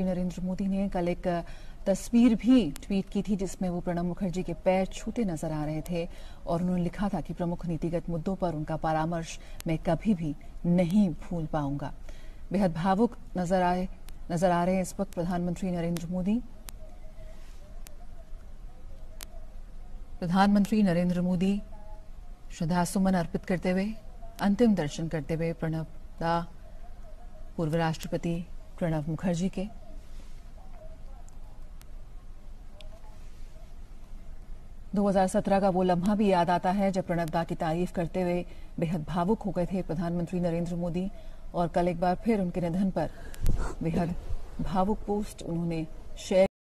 नरेंद्र मोदी ने कल एक तस्वीर भी ट्वीट की थी जिसमें वो प्रणब मुखर्जी के पैर छूते नजर आ रहे थे और उन्होंने लिखा था कि प्रमुख नीतिगत मुद्दों पर उनका परामर्श मैं कभी भी नहीं भूल पाऊंगा। बेहद भावुक नजर आ रहे हैं इस वक्त प्रधानमंत्री नरेंद्र मोदी। प्रधानमंत्री नरेंद्र मोदी श्रद्धासुमन अर्पित करते हुए अंतिम दर्शन करते हुए प्रणब दा पूर्व राष्ट्रपति प्रणब मुखर्जी के। दो 2017 का वो लम्हा भी याद आता है जब प्रणब दा की तारीफ करते हुए बेहद भावुक हो गए थे प्रधानमंत्री नरेंद्र मोदी और कल एक बार फिर उनके निधन पर बेहद भावुक पोस्ट उन्होंने शेयर